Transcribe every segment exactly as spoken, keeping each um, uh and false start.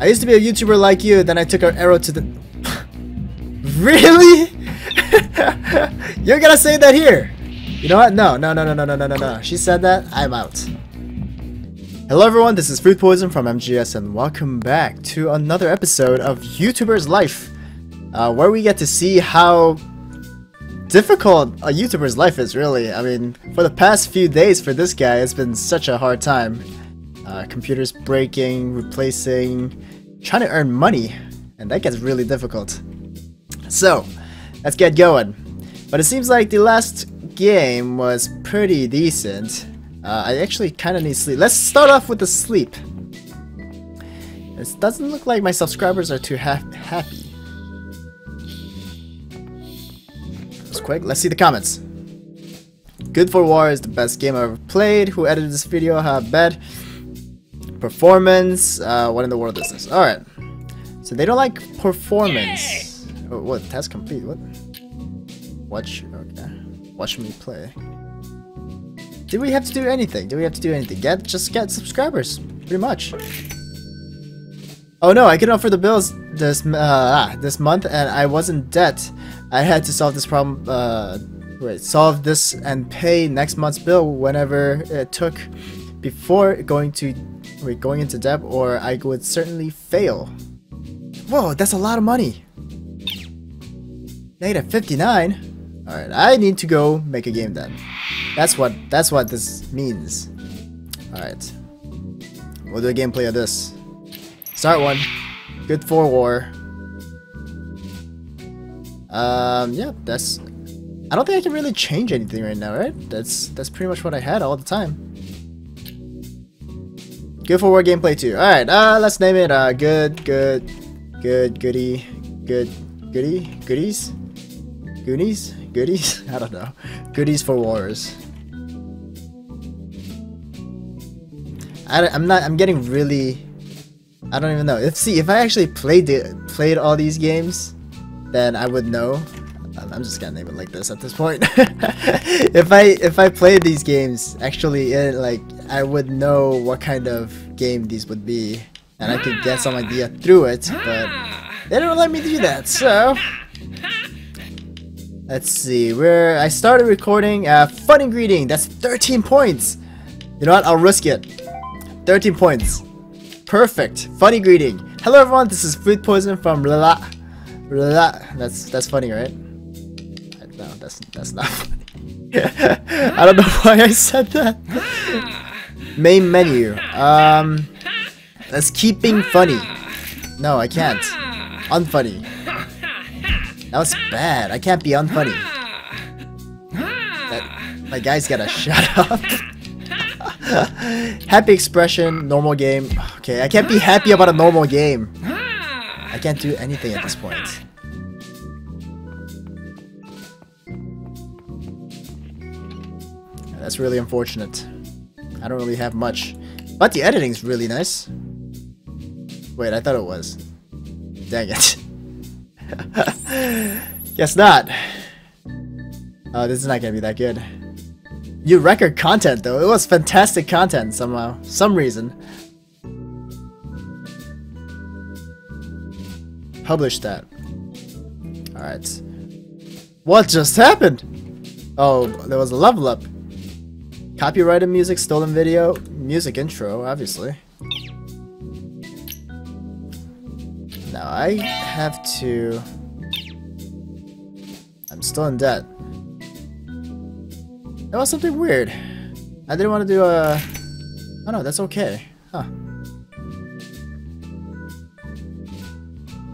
I used to be a YouTuber like you, then I took an arrow to the... Really? You're gonna say that here? You know what? No, no, no, no, no, no, no, no, no. She said that, I'm out. Hello everyone, this is Food Poison from M G S and welcome back to another episode of YouTuber's Life, uh, where we get to see how difficult a YouTuber's life is, really. I mean, for the past few days for this guy, it's been such a hard time. Uh, computers breaking, replacing, trying to earn money, and that gets really difficult. So, let's get going. But it seems like the last game was pretty decent. Uh, I actually kind of need sleep. Let's start off with the sleep. It doesn't look like my subscribers are too ha happy. Just quick, let's see the comments. Good for War is the best game I've ever played. Who edited this video? How bad? Performance. Uh, what in the world is this? All right. So they don't like performance. Oh, what? Task complete. What? Watch. Okay. Watch me play. Do we have to do anything? Do we have to do anything? Get just get subscribers, pretty much. Oh no, I couldn't offer the bills this uh, this month, and I was in debt. I had to solve this problem. Uh, wait, solve this and pay next month's bill whenever it took, before going to wait, going into debt, or I would certainly fail. Whoa, that's a lot of money. Negative fifty-nine. All right, I need to go make a game then. That's what that's what this means. Alright. We'll do a gameplay of this. Start one. Good for War. Um yeah, that's I don't think I can really change anything right now, right? That's that's pretty much what I had all the time. Good for War gameplay two. Alright, uh let's name it uh good, good, good, goody, good, goody, goodies? Goonies? Goodies? I don't know. Goodies for Wars. I I'm not. I'm getting really. I don't even know. If see, if I actually played the, played all these games, then I would know. I'm just gonna name it like this at this point. if I if I played these games actually, it, like I would know what kind of game these would be, and I could get some idea through it. But they don't let me do that, so. Let's see, where I started recording uh, Fun Ingredient, that's thirteen points! You know what, I'll risk it. thirteen points. Perfect, Fun Ingredient. Hello everyone, this is Food Poison from Lala. Lala. That's that's funny, right? No, that's, that's not funny. I don't know why I said that. Main menu. Um, that's keeping funny. No, I can't. Unfunny. That was bad. I can't be unfunny. That, my guy's gotta shut up. Happy expression, normal game. Okay, I can't be happy about a normal game. I can't do anything at this point. That's really unfortunate. I don't really have much. But the editing's really nice. Wait, I thought it was. Dang it. Guess not. Oh, this is not gonna be that good. You record content though. It was fantastic content somehow, some reason. Publish that. All right. What just happened? Oh, there was a level up. Copyrighted music, stolen video, music intro, obviously. Now I have to... I'm still in debt. That was something weird. I didn't want to do a... Oh no, that's okay. Huh.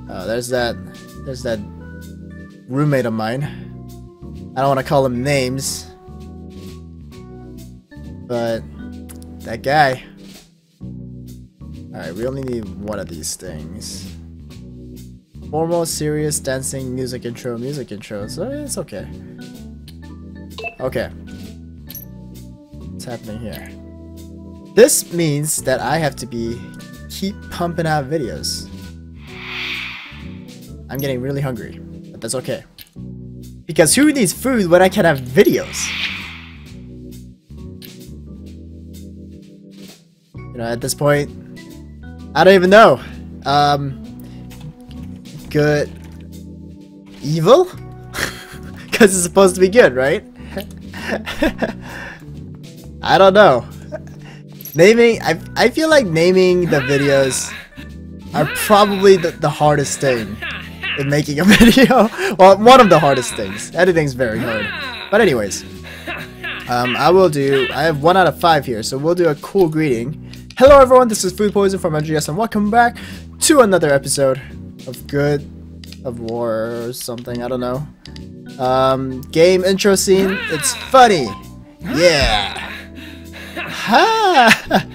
Oh, there's that... There's that roommate of mine. I don't want to call him names. But... That guy. Alright, we only need one of these things. Formal, serious, dancing, music intro, music intro, so it's okay. Okay. What's happening here? This means that I have to be... keep pumping out videos. I'm getting really hungry, but that's okay. Because who needs food when I can have videos? You know, at this point... I don't even know. Um, good, evil? Because it's supposed to be good, right? I don't know. Naming, I, I feel like naming the videos are probably the, the hardest thing in making a video. Well, one of the hardest things. Editing's very hard. But anyways, um, I will do, I have one out of five here, so we'll do a cool greeting. Hello everyone, this is Food Poison from M G S and welcome back to another episode of Good of War or something, I don't know. Um, game intro scene, it's funny! Yeah! Ha! Ha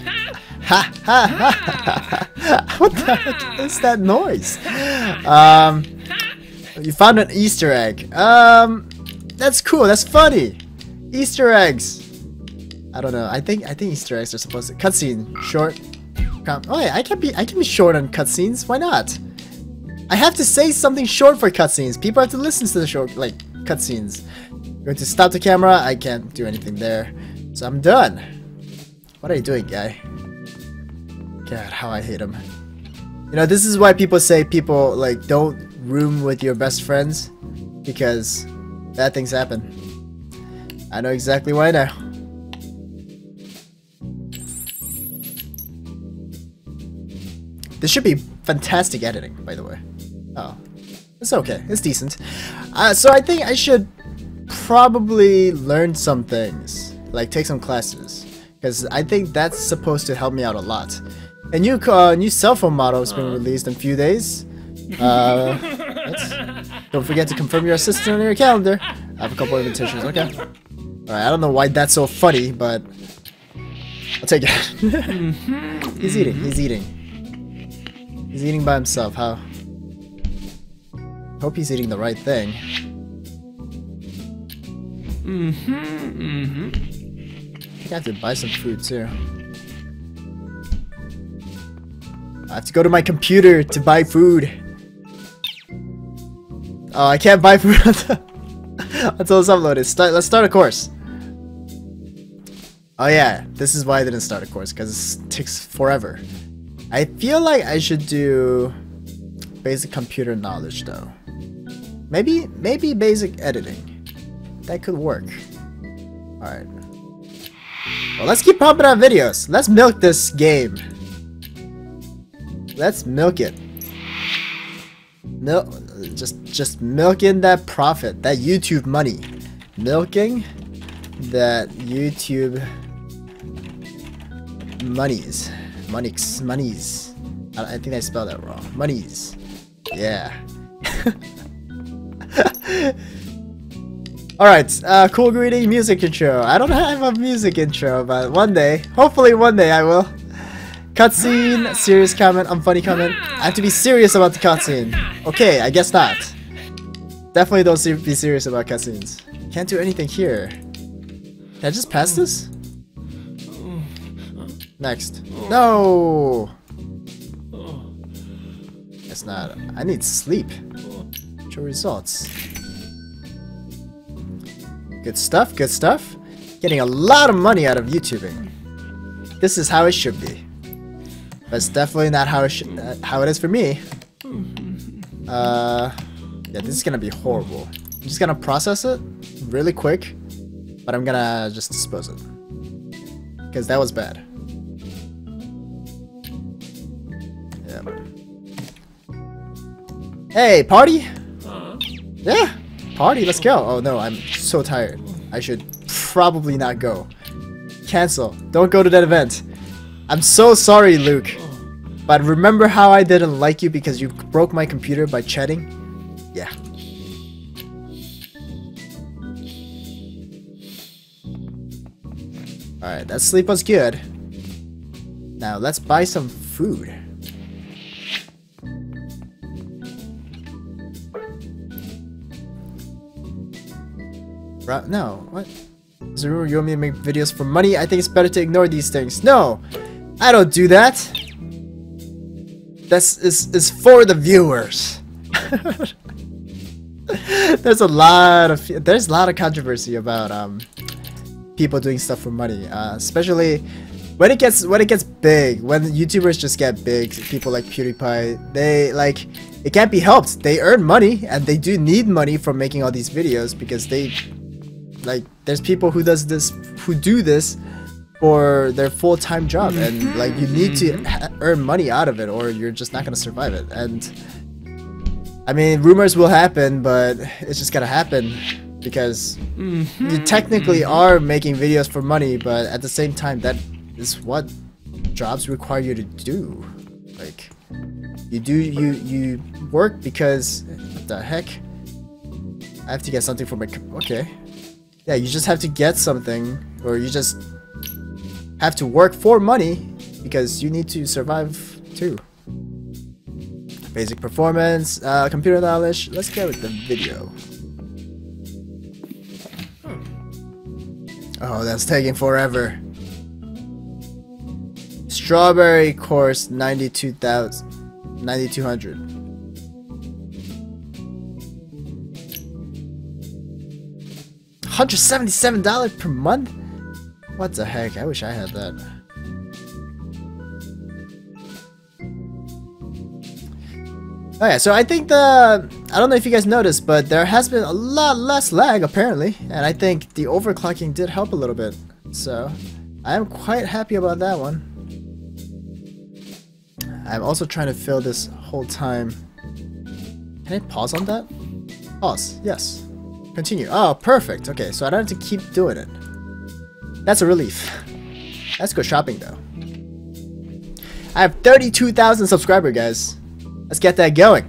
ha ha ha! What the heck is that noise? Um, you found an Easter egg. Um, that's cool, that's funny! Easter eggs! I don't know. I think I think Easter eggs are supposed to cutscene short. Com oh yeah, I can be I can be short on cutscenes. Why not? I have to say something short for cutscenes. People have to listen to the short like cutscenes. I'm going to stop the camera. I can't do anything there, so I'm done. What are you doing, guy? God, how I hate him. You know, this is why people say people like don't room with your best friends, because bad things happen. I know exactly why now. This should be fantastic editing, by the way. Oh, it's okay. It's decent. Uh, so I think I should probably learn some things, like take some classes, because I think that's supposed to help me out a lot. A new uh, new cell phone model has been released in a few days. Uh, don't forget to confirm your assistant on your calendar. I have a couple of invitations. Okay. All right. I don't know why that's so funny, but I'll take it. He's eating. He's eating. He's eating by himself, huh? Hope he's eating the right thing. Mm-hmm, mm-hmm. I think I have to buy some food too. I have to go to my computer to buy food. Oh, I can't buy food until it's uploaded. Start, let's start a course. Oh yeah, this is why I didn't start a course, because it takes forever. I feel like I should do basic computer knowledge though. Maybe maybe basic editing. That could work. Alright. Well, let's keep pumping out videos. Let's milk this game. Let's milk it. Mil just just milking that profit, that YouTube money. Milking that YouTube monies. Monies, monies. I, I think I spelled that wrong. Monies. Yeah. Alright, uh, cool greeting music intro. I don't have a music intro, but one day, hopefully one day I will. Cutscene, serious comment, unfunny comment. I have to be serious about the cutscene. Okay, I guess not. Definitely don't se be serious about cutscenes. Can't do anything here. Can I just pass this? Next. No! That's not. I need sleep. Show results. Good stuff, good stuff. Getting a lot of money out of YouTubing. This is how it should be. But it's definitely not how it, sh uh, how it is for me. Uh, yeah, this is gonna be horrible. I'm just gonna process it really quick, but I'm gonna just dispose it. Because that was bad. Hey, party? Uh-huh. Yeah, party, let's go. Oh no, I'm so tired. I should probably not go. Cancel. Don't go to that event. I'm so sorry, Luke. But remember how I didn't like you because you broke my computer by chatting? Yeah. Alright, that sleep was good. Now let's buy some food. No, what? Is there a rumor you want me to make videos for money? I think it's better to ignore these things. No, I don't do that. This is, is for the viewers. There's a lot of there's a lot of controversy about um people doing stuff for money, uh, especially when it gets when it gets big, when YouTubers just get big, people like PewDiePie, they like it can't be helped. They earn money, and they do need money from making all these videos, because they like there's people who does this who do this for their full-time job, and like you need to earn money out of it, or you're just not gonna survive it. And I mean, rumors will happen, but it's just gonna happen. Because you technically are making videos for money, but at the same time, that is what jobs require you to do. Like, you do you you work because what the heck? I have to get something for my okay. Yeah, you just have to get something, or you just have to work for money because you need to survive too. Basic performance, uh, computer knowledge. Let's get with the video. Oh, that's taking forever. Strawberry course ninety-two thousand, ninety-two hundred. one hundred seventy-seven dollars per month? What the heck? I wish I had that. Okay, so I think the... I don't know if you guys noticed, but there has been a lot less lag, apparently. And I think the overclocking did help a little bit. So, I am quite happy about that one. I'm also trying to fill this whole time. Can I pause on that? Pause, yes. Continue. Oh, perfect. Okay, so I don't have to keep doing it. That's a relief. Let's go shopping, though. I have thirty-two thousand subscribers, guys. Let's get that going.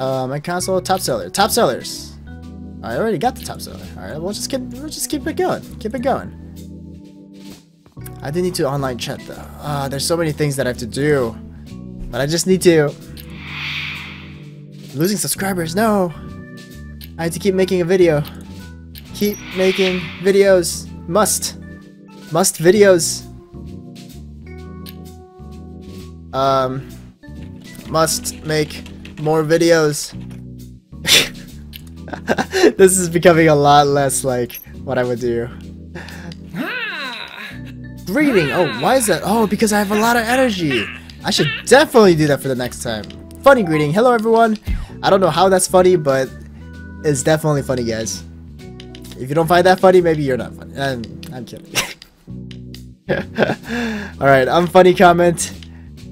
Uh, my console, top seller, top sellers. I already got the top seller. All right, we'll just keep, we'll just keep it going, keep it going. I do need to online chat though. Uh, there's so many things that I have to do, but I just need to. I'm losing subscribers, no. I have to keep making a video. Keep making videos. Must, must videos. Um, must make. More videos. This is becoming a lot less like what I would do. Reading. Oh, why is that? Oh, because I have a lot of energy. I should definitely do that for the next time. Funny greeting. Hello, everyone. I don't know how that's funny, but it's definitely funny, guys. If you don't find that funny, maybe you're not funny. I'm, I'm kidding. All right, unfunny comment.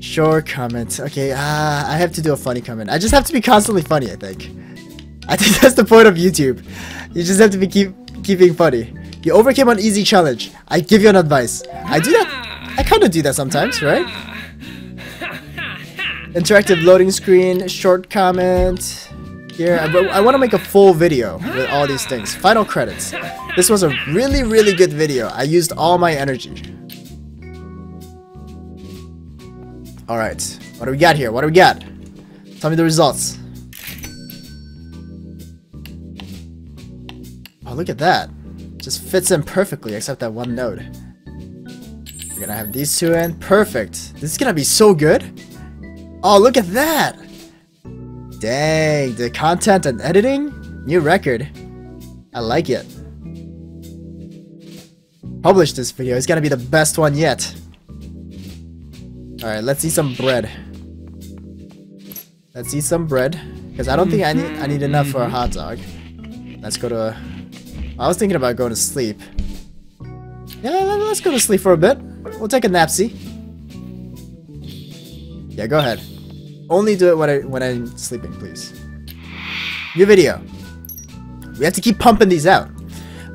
Sure comment. Okay, ah, uh, I have to do a funny comment. I just have to be constantly funny, I think. I think that's the point of YouTube. You just have to be keep keeping funny. You overcame an easy challenge. I give you an advice. I do that. I kind of do that sometimes, right? Interactive loading screen, short comment. Here, I, I want to make a full video with all these things. Final credits. This was a really, really good video. I used all my energy. Alright, what do we got here? What do we got? Tell me the results. Oh, look at that. Just fits in perfectly, except that one node. We're gonna have these two in. Perfect. This is gonna be so good. Oh, look at that. Dang, the content and editing? New record. I like it. Publish this video. It's gonna be the best one yet. Alright, let's eat some bread. Let's eat some bread. Because I don't think I need I need enough for a hot dog. Let's go to... I was thinking about going to sleep. Yeah, let's go to sleep for a bit. We'll take a napsy. Yeah, go ahead. Only do it when, I, when I'm sleeping, please. New video. We have to keep pumping these out.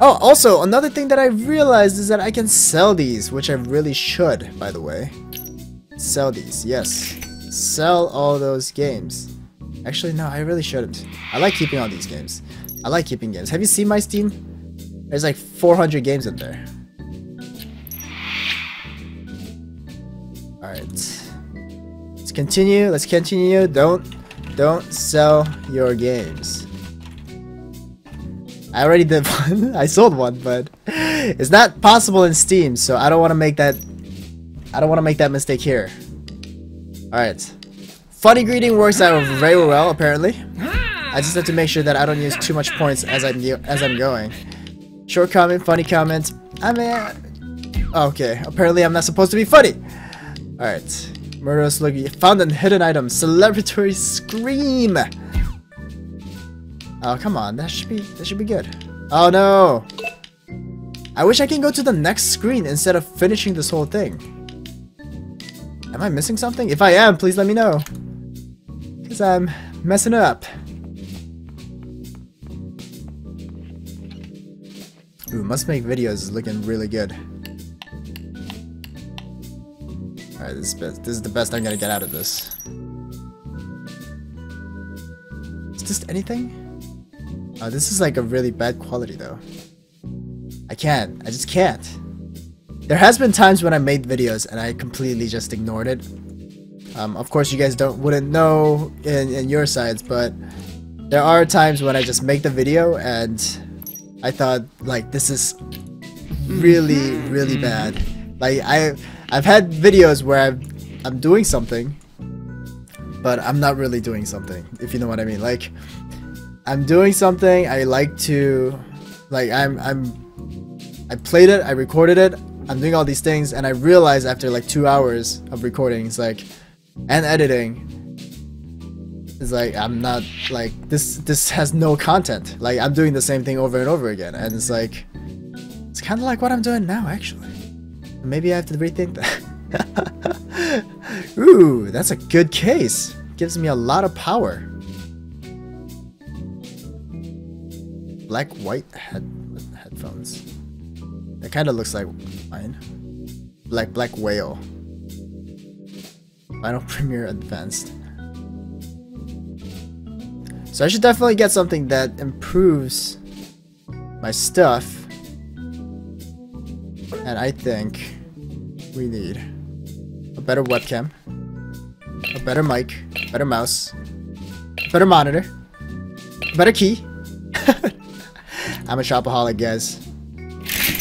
Oh, also, another thing that I realized is that I can sell these, which I really should, by the way. Sell these, yes. Sell all those games. Actually, no, I really shouldn't. I like keeping all these games. I like keeping games. Have you seen my Steam? There's like four hundred games in there. Alright. Let's continue. Let's continue. Don't, don't sell your games. I already did one. I sold one, but it's not possible in Steam, so I don't want to make that... I don't want to make that mistake here. Alright. Funny greeting works out very well, apparently. I just have to make sure that I don't use too much points as I'm, as I'm going. Short comment, funny comment. I mean, okay. Apparently, I'm not supposed to be funny. All right. Murderous look. Found a hidden item. Celebratory scream. Oh, come on. That should be. That should be good. Oh no. I wish I can go to the next screen instead of finishing this whole thing. Am I missing something? If I am, please let me know. Cause I'm messing up. Ooh, Must Make Videos is looking really good. Alright, this, this is the best I'm gonna get out of this. Is this anything? Oh, this is like a really bad quality though. I can't. I just can't. There has been times when I made videos and I completely just ignored it. Um, of course, you guys don't wouldn't know in, in your sides, but there are times when I just make the video and I thought, like, this is really, really bad. Like, I, I've had videos where I've, I'm doing something, but I'm not really doing something, if you know what I mean. Like, I'm doing something, I like to, like, I'm, I'm, I played it, I recorded it, I'm doing all these things, and I realized after, like, two hours of recordings, like, and editing, it's like, I'm not, like, this this has no content. Like, I'm doing the same thing over and over again. And it's like, it's kind of like what I'm doing now, actually. Maybe I have to rethink that. Ooh, that's a good case. Gives me a lot of power. Black, white head headphones. That kind of looks like mine. Black, black whale. Final Premiere Advanced. So I should definitely get something that improves my stuff, and I think we need a better webcam, a better mic, better mouse, better monitor, better key. I'm a shopaholic, guys.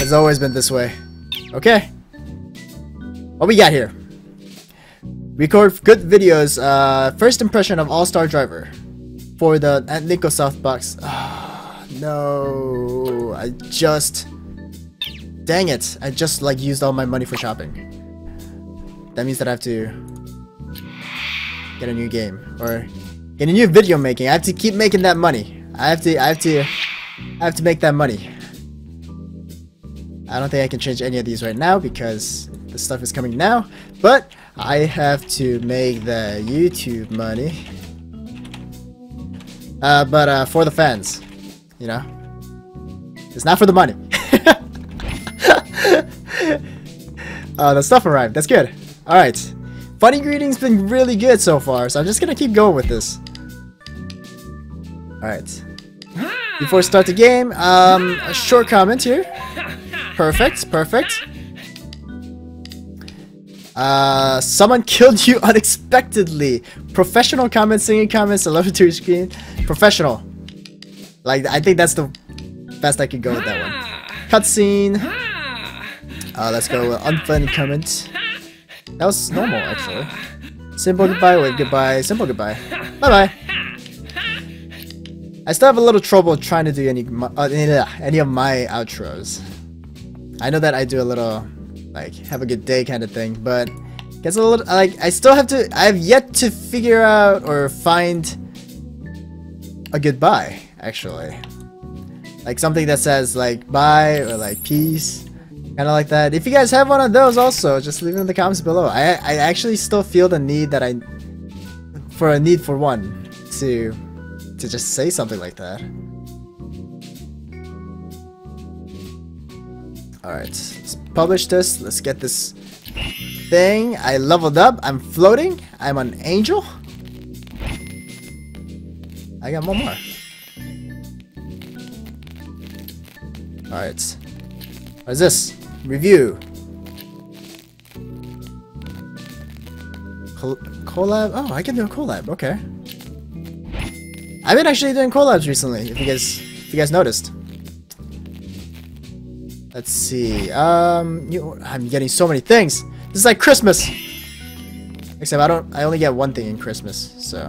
It's always been this way. Okay, what we got here? Record good videos. Uh, first impression of All-Star Driver. For the Nicosoft box. Oh, no, I just, dang it, I just like used all my money for shopping. That means that I have to get a new game or get a new video making. I have to keep making that money. I have to, I have to, I have to make that money. I don't think I can change any of these right now because the stuff is coming now, but I have to make the YouTube money. Uh, but uh, for the fans, you know, it's not for the money. uh, the stuff arrived. That's good. All right, funny greeting's been really good so far, so I'm just gonna keep going with this. All right. Before I start the game, um, a short comment here. Perfect. Perfect. Uh, someone killed you unexpectedly. Professional comments, singing comments, celebratory screen. Professional. Like, I think that's the best I could go with that one. Cutscene. Uh, let's go with unfunny comment. That was normal, actually. Simple goodbye, wave goodbye, simple goodbye. Bye-bye. I still have a little trouble trying to do any, uh, any of my outros. I know that I do a little... like, have a good day kind of thing, but gets a little, like, I still have to, I have yet to figure out or find a goodbye, actually. Like, something that says, like, bye, or, like, peace, kind of like that. If you guys have one of those also, just leave it in the comments below. I, I actually still feel the need that I, for a need for one, to, to just say something like that. Alright, let's publish this, let's get this thing. I leveled up, I'm floating, I'm an angel. I got one more. Alright, what is this? Review. Col collab, oh I can do a collab, okay. I've been actually doing collabs recently, if you guys, if you guys noticed. Let's see, um, you, I'm getting so many things! This is like Christmas! Except I don't, I only get one thing in Christmas, so...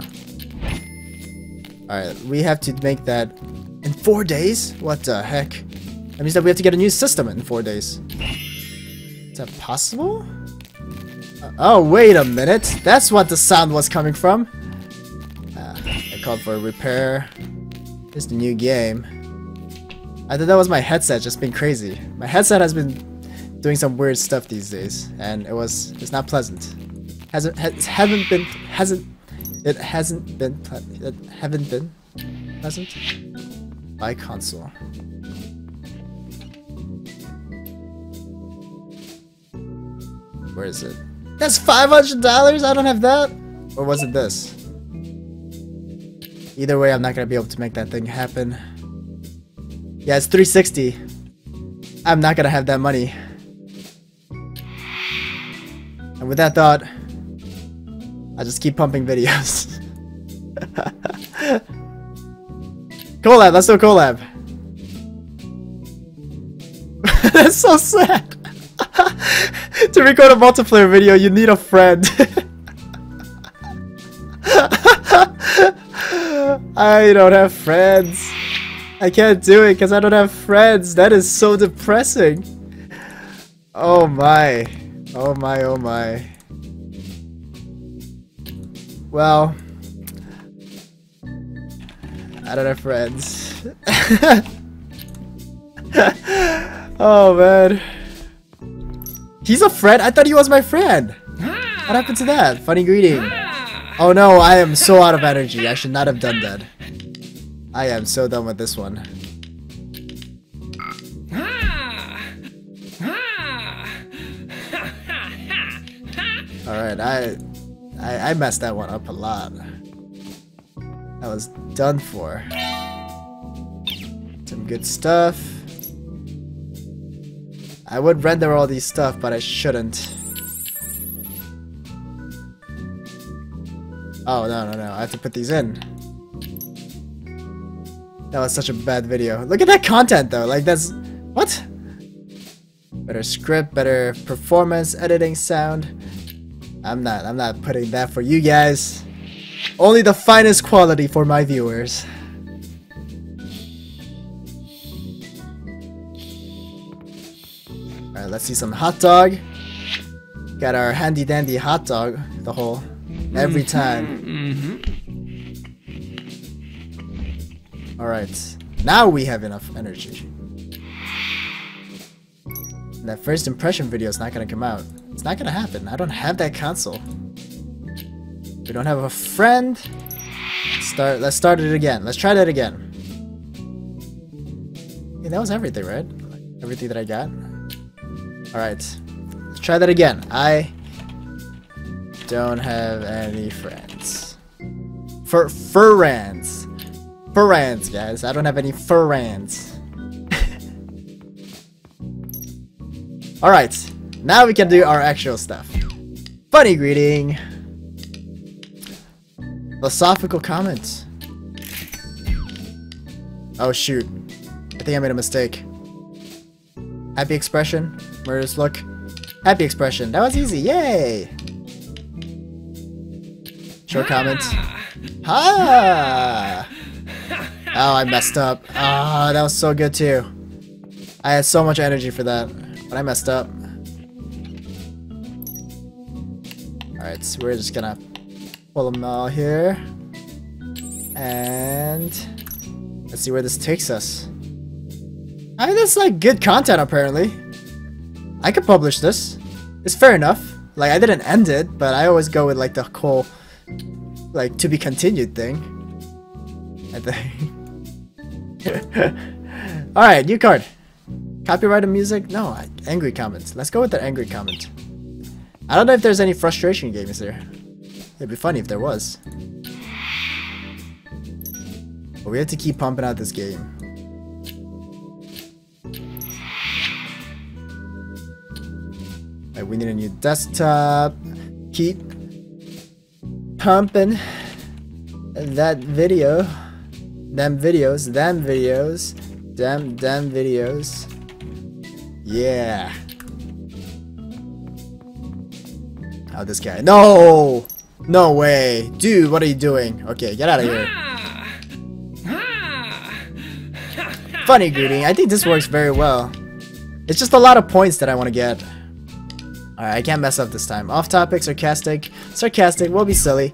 Alright, we have to make that in four days? What the heck? That means that we have to get a new system in four days. Is that possible? Uh, oh, wait a minute. That's what the sound was coming from. Uh, I called for a repair. It's the new game. I thought that was my headset just being crazy. My headset has been doing some weird stuff these days, and it was it's not pleasant. Hasn't has, haven't been hasn't it hasn't been ple it haven't been pleasant by console. Where is it? That's five hundred dollars? I don't have that? Or was it this? Either way, I'm not gonna be able to make that thing happen. Yeah, it's three sixty. I'm not gonna have that money. And with that thought, I'll just keep pumping videos. Collab, let's do a collab. That's so sad. To record a multiplayer video, you need a friend. I don't have friends. I can't do it because I don't have friends. That is so depressing. Oh my. Oh my, oh my. Well, I don't have friends. Oh man. He's a friend? I thought he was my friend. What happened to that? Funny greeting. Oh no, I am so out of energy. I should not have done that. I am so done with this one. Alright, I, I I messed that one up a lot. I was done for. Some good stuff. I would render all these stuff, but I shouldn't. Oh, no, no, no. I have to put these in. That was such a bad video. Look at that content, though. Like, that's... What? Better script, better performance, editing, sound. I'm not, I'm not putting that for you guys. Only the finest quality for my viewers. Alright, let's see some hot dog. Got our handy dandy hot dog, the whole, every time. Mm-hmm. Alright, now we have enough energy. And that first impression video is not gonna come out. It's not gonna happen. I don't have that console. We don't have a friend. Let's start, let's start it again. Let's try that again. Hey, that was everything, right? Everything that I got. Alright, let's try that again. I don't have any friends. Fur friends. Friends, guys. I don't have any friends. Alright, now we can do our actual stuff. Funny greeting. Philosophical comment. Oh shoot. I think I made a mistake. Happy expression. Murderous look. Happy expression. That was easy. Yay! Short comment. Ah! Oh, I messed up. Ah, oh, that was so good too. I had so much energy for that, but I messed up. Alright, so we're just gonna pull them all here. And let's see where this takes us. I mean, that's like good content apparently. I could publish this. It's fair enough. Like, I didn't end it, but I always go with like the whole like to be continued thing, I think. Alright, new card. Copyrighted music? No, angry comments. Let's go with the angry comment. I don't know if there's any frustration games there. It'd be funny if there was. But we have to keep pumping out this game. We need a new desktop. Keep pumping that video. Them videos. Them videos. Them, them videos. Yeah. Oh, this guy. No! No way. Dude, what are you doing? Okay, get out of here. funny greeting. I think this works very well. It's just a lot of points that I want to get. Alright, I can't mess up this time. Off topic, sarcastic, sarcastic, we'll be silly.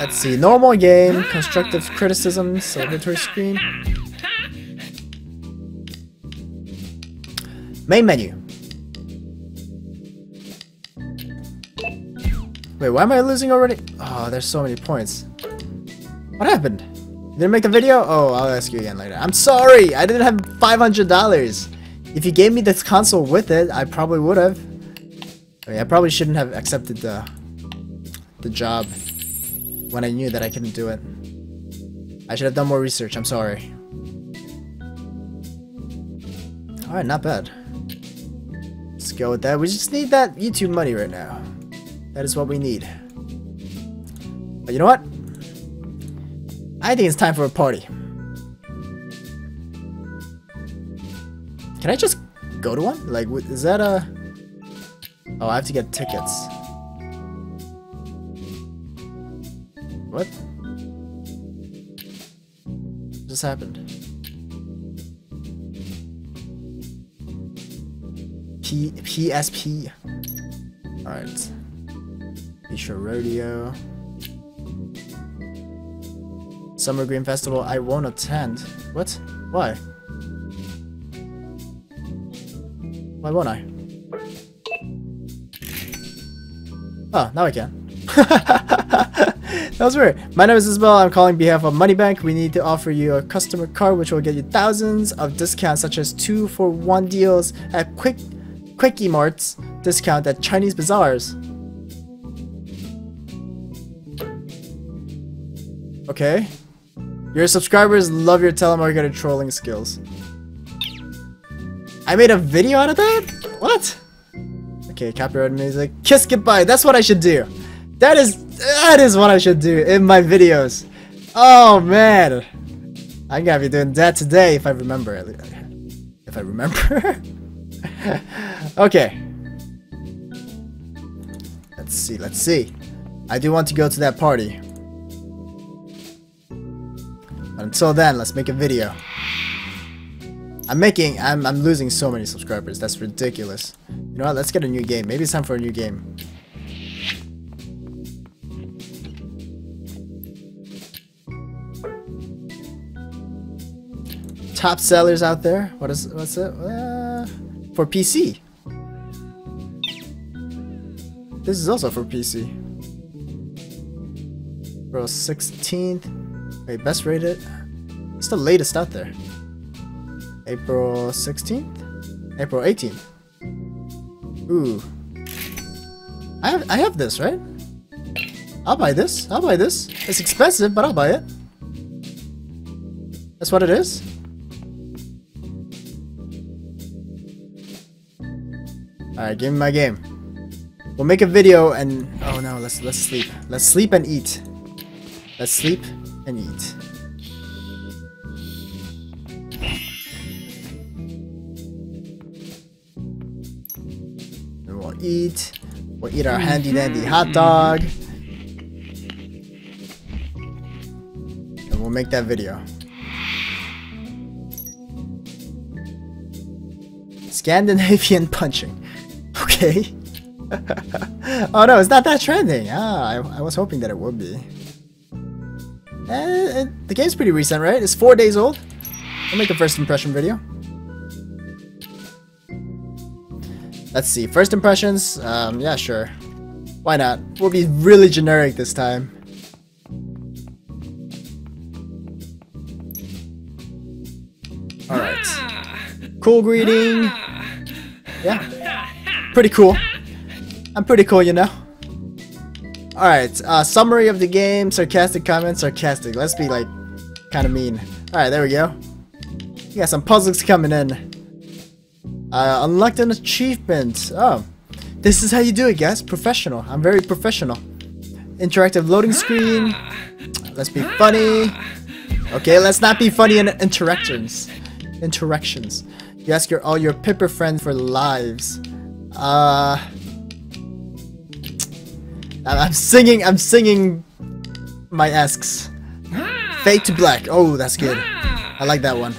Let's see, normal game, constructive criticism, celebratory screen. Main menu. Wait, why am I losing already? Oh, there's so many points. What happened? You didn't make the video? Oh, I'll ask you again later. I'm sorry, I didn't have five hundred dollars. If you gave me this console with it, I probably would have. I mean, I probably shouldn't have accepted the the job when I knew that I couldn't do it. I should have done more research, I'm sorry. Alright, not bad. Let's go with that. We just need that YouTube money right now. That is what we need. But you know what? I think it's time for a party. Can I just go to one? Like, is that a... Oh, I have to get tickets. What? What just happened? P... P S P. Alright. Isha Rodeo. Summer Green Festival, I won't attend. What? Why? Why won't I? Oh, now I can. That was weird. My name is Isabel. I'm calling on behalf of Moneybank. We need to offer you a customer card which will get you thousands of discounts such as two for one deals at Quick Quickie Marts, discount at Chinese bazaars. Okay. Your subscribers love your telemarketer trolling skills. I made a video out of that? What? Okay, copyright music. Kiss goodbye. That's what I should do. That is that is what I should do in my videos. Oh man, I'm gonna be doing that today if I remember. If I remember. Okay. Let's see. Let's see. I do want to go to that party. But until then, let's make a video. I'm making, I'm, I'm losing so many subscribers, that's ridiculous. You know what, let's get a new game. Maybe it's time for a new game. Top sellers out there? What is, what's it? Uh, for P C. This is also for P C. Bro, sixteenth. Wait, best rated? It's the latest out there. April sixteenth? April eighteenth. Ooh. I have, I have this, right? I'll buy this. I'll buy this. It's expensive, but I'll buy it. That's what it is. Alright, give me my game. We'll make a video and... Oh no, let's, let's sleep. Let's sleep and eat. Let's sleep and eat. Eat. We'll eat our handy dandy hot dog. And we'll make that video. Scandinavian punching. Okay. Oh no, it's not that trending. Ah, I, I was hoping that it would be. Eh, it, the game's pretty recent, right? It's four days old. We'll make a first impression video. Let's see, first impressions, um, yeah, sure. Why not? We'll be really generic this time. Alright. Cool greeting. Yeah. Pretty cool. I'm pretty cool, you know. Alright, uh, summary of the game, sarcastic comments, sarcastic. Let's be like, kinda mean. Alright, there we go. We got some puzzles coming in. Uh, unlocked an achievement. Oh, this is how you do it, guys. Professional. I'm very professional. Interactive loading screen. Let's be funny. Okay, let's not be funny in interactions. Interactions. You ask your all your Pipper friends for lives. Uh, I'm singing. I'm singing my asks Fade to black. Oh, that's good. I like that one.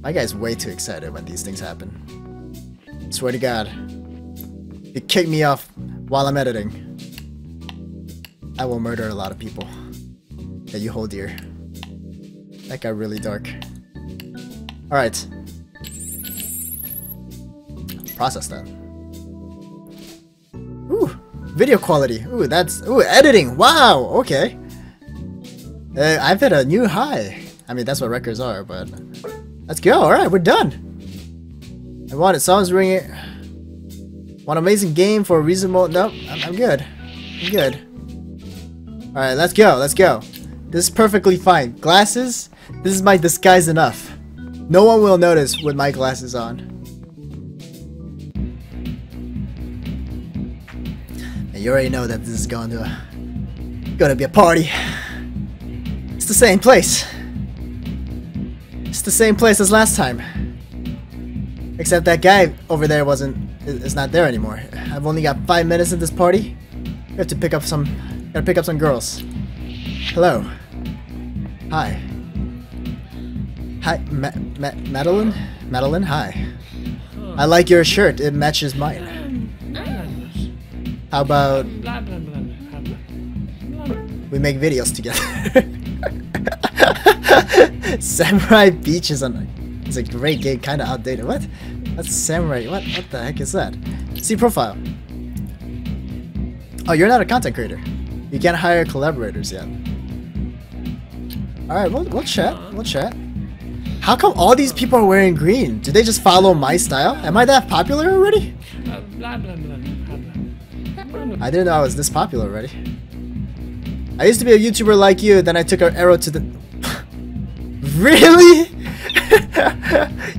My guy's way too excited when these things happen. Swear to God. You kick me off while I'm editing, I will murder a lot of people that you hold dear. That got really dark. Alright. Process that. Ooh, video quality. Ooh, that's... Ooh, editing. Wow, okay. Uh, I've hit a new high. I mean, that's what records are, but... Let's go. Alright, we're done. I wanted songs ringing. One amazing game for a reasonable... Nope, I'm, I'm good. I'm good. Alright, let's go, let's go. This is perfectly fine. Glasses? This is my disguise enough. No one will notice with my glasses on. And you already know that this is going to, a, going to be a party. It's the same place. It's the same place as last time. Except that guy over there wasn't, is not there anymore. I've only got five minutes in this party. We have to pick up some... Gotta pick up some girls. Hello. Hi. Hi, Ma Ma Madeline? Madeline, hi. I like your shirt, it matches mine. How about... we make videos together. Samurai Beach is a, it's a great game, kinda outdated. What? That's Samurai, what, what the heck is that? See profile. Oh, you're not a content creator. You can't hire collaborators yet. Alright, we'll, we'll chat. We'll chat. How come all these people are wearing green? Do they just follow my style? Am I that popular already? I didn't know I was this popular already. I used to be a YouTuber like you, then I took an arrow to the... Really?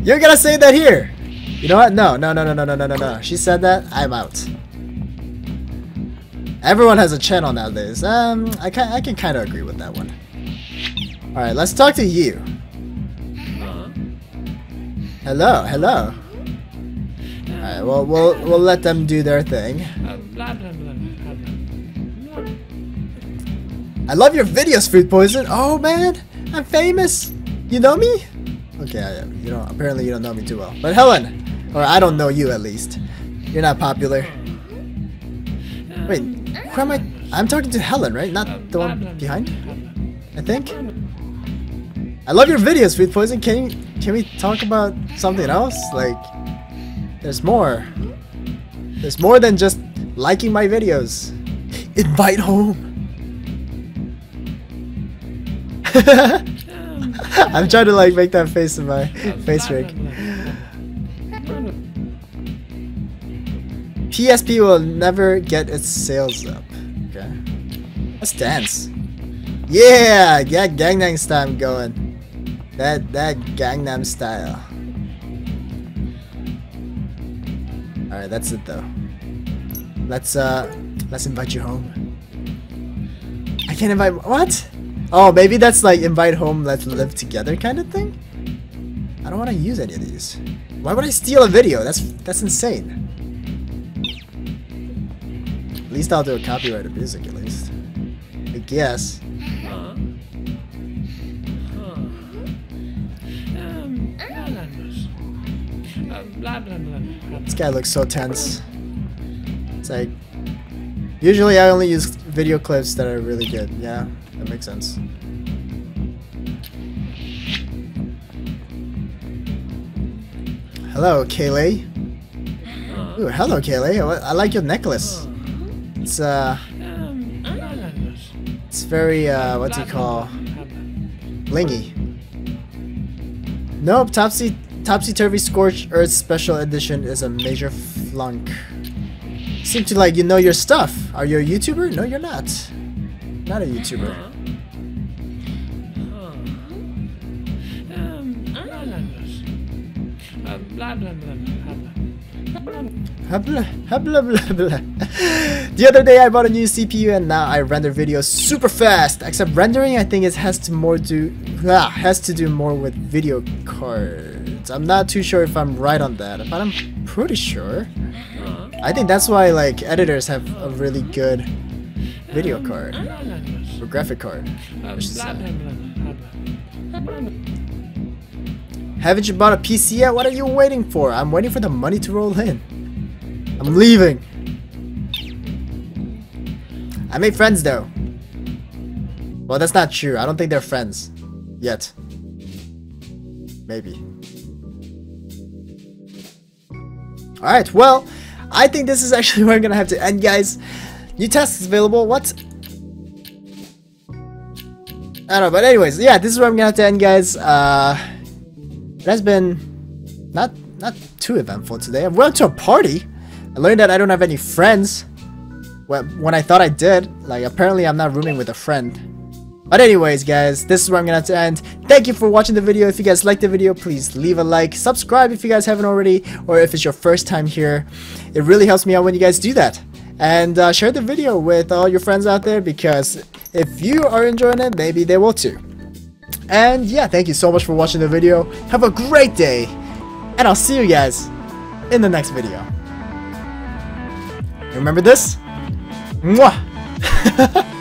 You're gonna say that here? You know what? No, no, no, no, no, no, no, no. She said that, I'm out. Everyone has a channel nowadays. Um, I can I can kind of agree with that one. All right, let's talk to you. Hello, hello. All right, well we'll we'll let them do their thing. I love your videos, Food Poison. Oh man, I'm famous. You know me? Okay, you don't. Apparently you don't know me too well. But Helen, or I don't know you at least. You're not popular. Wait, who am I? I'm talking to Helen, right? Not the one behind? I think? I love your videos, Food Poison. Can you, can we talk about something else? Like, there's more. There's more than just liking my videos. Invite home. I'm trying to like make that face in my face rig. P S P will never get its sales up. Okay. Let's dance. Yeah, get Gangnam Style going. That that Gangnam Style. Alright, that's it though. Let's uh let's invite you home. I can't invite what? Oh, maybe that's like invite home, let's live together kind of thing? I don't wanna use any of these. Why would I steal a video? That's that's insane. At least I'll do a copyright of music, at least. I guess. This guy looks so tense. It's like... Usually I only use video clips that are really good. Yeah, that makes sense. Hello, Kayleigh. Ooh, hello, Kayleigh. I like your necklace. It's uh, it's very uh, what's it called, blingy. Nope, Topsy Topsy Turvy Scorched Earth Special Edition is a major flunk. Seem to like you know your stuff. Are you a YouTuber? No, you're not. Not a YouTuber. The other day I bought a new C P U and now I render videos super fast. Except rendering, I think it has to more do ah, has to do more with video cards. I'm not too sure if I'm right on that, but I'm pretty sure. I think that's why like editors have a really good video card, or graphic card, I should say. Haven't you bought a P C yet? What are you waiting for? I'm waiting for the money to roll in. I'm leaving. I made friends though. Well, that's not true. I don't think they're friends. Yet. Maybe. Alright, well, I think this is actually where I'm gonna have to end, guys. New task is available. What? I don't know, but anyways, yeah, this is where I'm gonna have to end, guys. Uh, it has been not not too eventful today. I went to a party. I learned that I don't have any friends. Well, when I thought I did, like apparently I'm not rooming with a friend. But anyways, guys, this is where I'm gonna have to end. Thank you for watching the video. If you guys liked the video, please leave a like. Subscribe if you guys haven't already, or if it's your first time here. It really helps me out when you guys do that. And uh, share the video with all your friends out there, because if you are enjoying it, maybe they will too. And yeah, thank you so much for watching the video. Have a great day, and I'll see you guys in the next video. Remember this? Mwah!